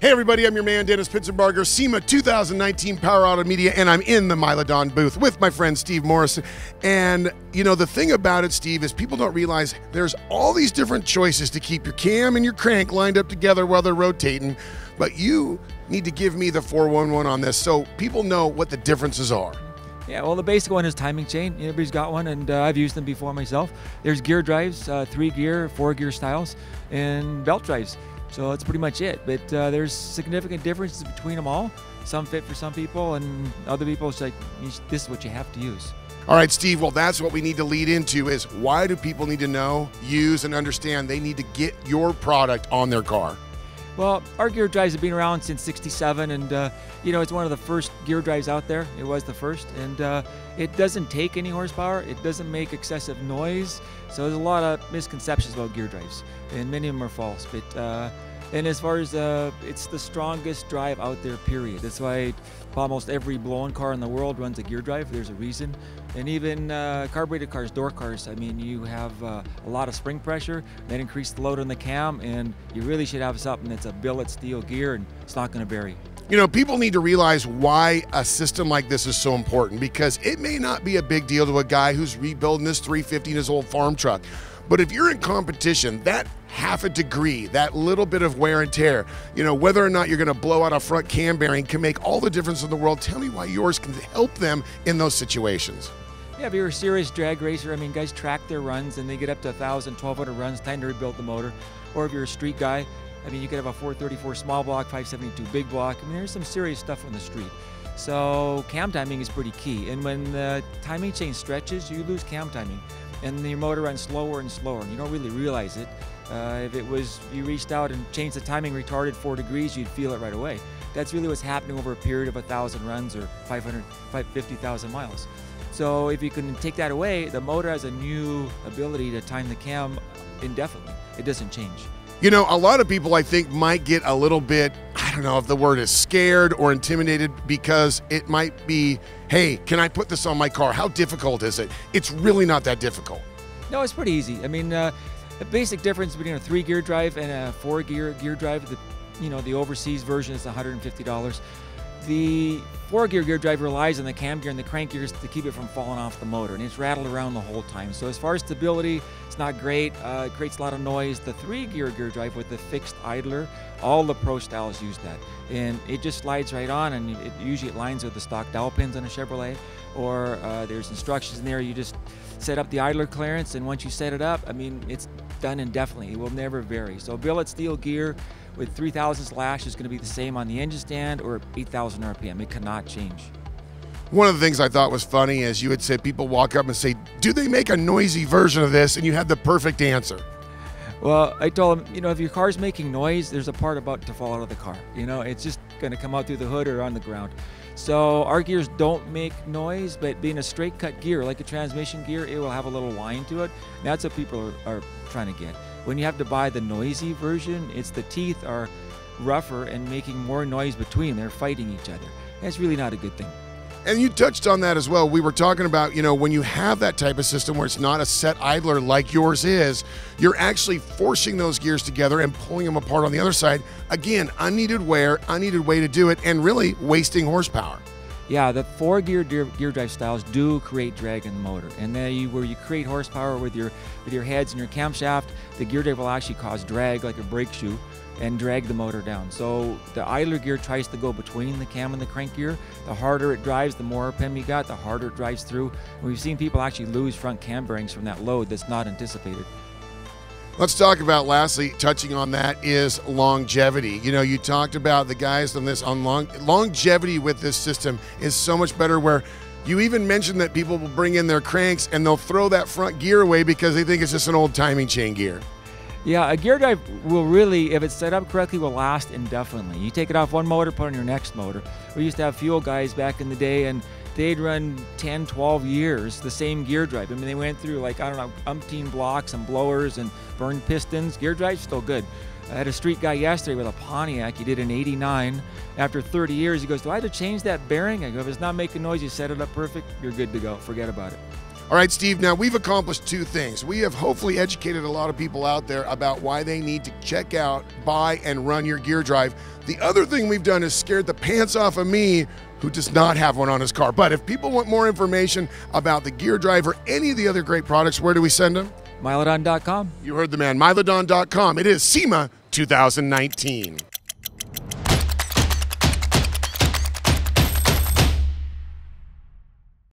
Hey everybody, I'm your man Dennis Pitzenbarger, SEMA 2019 Power Auto Media, and I'm in the Milodon booth with my friend Steve Morrison. And you know, the thing about it, Steve, is people don't realize there's all these different choices to keep your cam and your crank lined up together while they're rotating, but you need to give me the 411 on this so people know what the differences are. Yeah, well, the basic one is timing chain. Everybody's got one, and I've used them before myself. There's gear drives, 3-gear, 4-gear styles, and belt drives. So that's pretty much it. But there's significant differences between them all. Some fit for some people, and other people, it's like, this is what you have to use. All right, Steve, well, that's what we need to lead into is why do people need to know, use, and understand they need to get your product on their car? Well, our gear drives have been around since '67, and you know, it's one of the first gear drives out there. It was the first, and it doesn't take any horsepower. It doesn't make excessive noise. So there's a lot of misconceptions about gear drives, and many of them are false. But and as far as it's the strongest drive out there, period. That's why almost every blown car in the world runs a gear drive. There's a reason. And even carbureted cars, door cars, I mean, you have a lot of spring pressure, that increased the load on the cam, and you really should have something that's a billet steel gear, and it's not going to vary. You know, people need to realize why a system like this is so important, because it may not be a big deal to a guy who's rebuilding his 350 in his old farm truck. But if you're in competition, that half a degree, that little bit of wear and tear, you know, whether or not you're going to blow out a front cam bearing can make all the difference in the world. Tell me why yours can help them in those situations. Yeah, if you're a serious drag racer, I mean, guys track their runs and they get up to 1,000, 1,200 runs, time to rebuild the motor. Or if you're a street guy, I mean, you could have a 434 small block, 572 big block. I mean, there's some serious stuff on the street. So cam timing is pretty key. And when the timing chain stretches, you lose cam timing. And the motor runs slower and slower, and you don't really realize it. If it was you reached out and changed the timing retarded 4 degrees, you'd feel it right away. That's really what's happening over a period of 1,000 runs or 550,000 miles. So if you can take that away, the motor has a new ability to time the cam indefinitely. It doesn't change. You know, a lot of people I think might get a little bit, I don't know if the word is scared or intimidated, because it might be, hey, can I put this on my car? How difficult is it? It's really not that difficult. No, it's pretty easy. I mean, the basic difference between a 3-gear drive and a 4-gear drive, you know, the overseas version is $150. The 4-gear drive relies on the cam gear and the crank gears to keep it from falling off the motor, and it's rattled around the whole time. So as far as stability, it's not great. It creates a lot of noise. The 3-gear drive with the fixed idler, all the pro styles use that, and it just slides right on, and it usually lines with the stock dowel pins on a Chevrolet, or there's instructions in there. You just set up the idler clearance, and once you set it up, I mean, it's done indefinitely. It will never vary. So billet steel gear with 3,000 slash is going to be the same on the engine stand or 8,000 RPM. It cannot change. One of the things I thought was funny is you had said people walk up and say, do they make a noisy version of this? And you had the perfect answer. Well, I told them, you know, if your car's making noise, there's a part about to fall out of the car. You know, it's just going to come out through the hood or on the ground. So our gears don't make noise, but being a straight cut gear, like a transmission gear, it will have a little whine to it. And that's what people are trying to get. When you have to buy the noisy version, it's the teeth are rougher and making more noise between them. They're fighting each other. That's really not a good thing. And you touched on that as well. We were talking about, you know, when you have that type of system where it's not a set idler like yours is, you're actually forcing those gears together and pulling them apart on the other side. Again, unneeded wear, unneeded way to do it, and really wasting horsepower. Yeah, the 4-gear drive styles do create drag in the motor, and where you create horsepower with your heads and your camshaft, the gear drive will actually cause drag like a brake shoe and drag the motor down. So the idler gear tries to go between the cam and the crank gear. The harder it drives, the more RPM you got, the harder it drives through. And we've seen people actually lose front cam bearings from that load that's not anticipated. Let's talk about, lastly, touching on that, is longevity. You know, you talked about the guys on this, on longevity with this system is so much better, where you even mentioned that people will bring in their cranks and they'll throw that front gear away because they think it's just an old timing chain gear. Yeah, a gear drive will really, if it's set up correctly, will last indefinitely. You take it off one motor, put it on your next motor. We used to have fuel guys back in the day, and they'd run 10, 12 years the same gear drive. I mean, they went through, like, I don't know, umpteen blocks and blowers and burned pistons. Gear drive's still good. I had a street guy yesterday with a Pontiac. He did an 89. After 30 years, he goes, do I have to change that bearing? I go, if it's not making noise, you set it up perfect, you're good to go. Forget about it. All right, Steve, now we've accomplished two things. We have hopefully educated a lot of people out there about why they need to check out, buy, and run your gear drive. The other thing we've done is scared the pants off of me, who does not have one on his car. But if people want more information about the gear drive or any of the other great products, where do we send them? Milodon.com. You heard the man, Milodon.com. It is SEMA 2019.